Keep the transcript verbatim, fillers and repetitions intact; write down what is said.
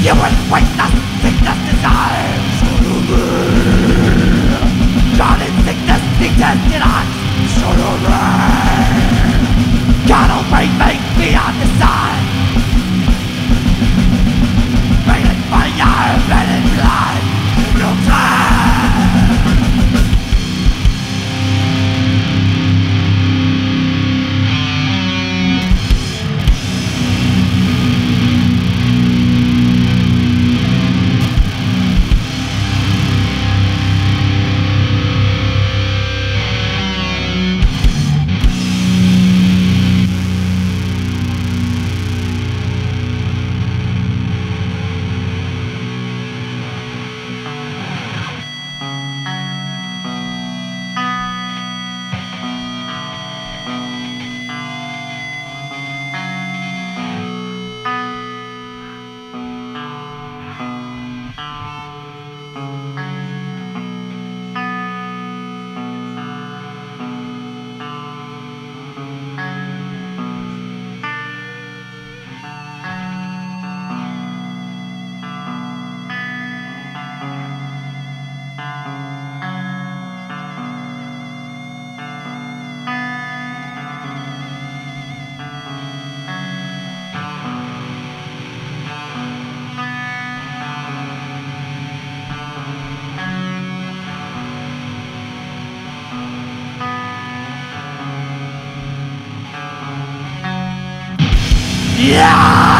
You will waste the sickness desires God in sickness, sickness did I God always make me on the side Made in fire, made in blood Real Yeah!